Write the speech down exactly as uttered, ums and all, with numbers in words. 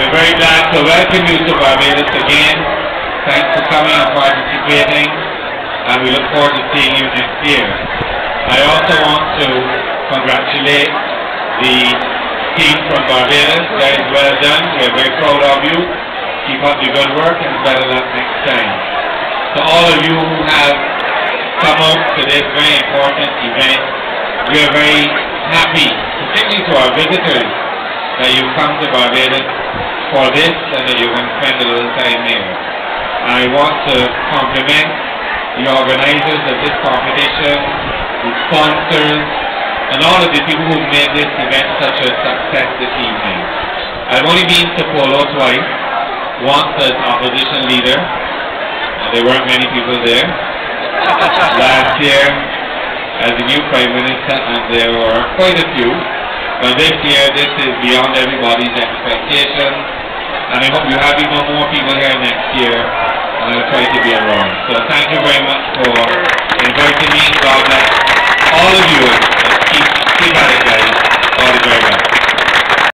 We're very glad to welcome you to Barbados again. Thanks for coming and participating, and we look forward to seeing you next year. I also want to congratulate the team from Barbados. That is well done. We are very proud of you. Keep up the good work and better luck next time. To all of you who have come out to this very important event, we are very happy, particularly to our visitors, that you come to Barbados for this and that you can spend a little time here. I want to compliment the organizers of this competition, the sponsors, and all of the people who made this event such a success this evening. I've only been to Polo twice, once as opposition leader, and there weren't many people there. Last year as the new Prime Minister, and there were quite a few. But this year, this is beyond everybody's expectations, and I hope you have even more people here next year, and I'll try to be around. So thank you very much for inviting me. God bless all of you.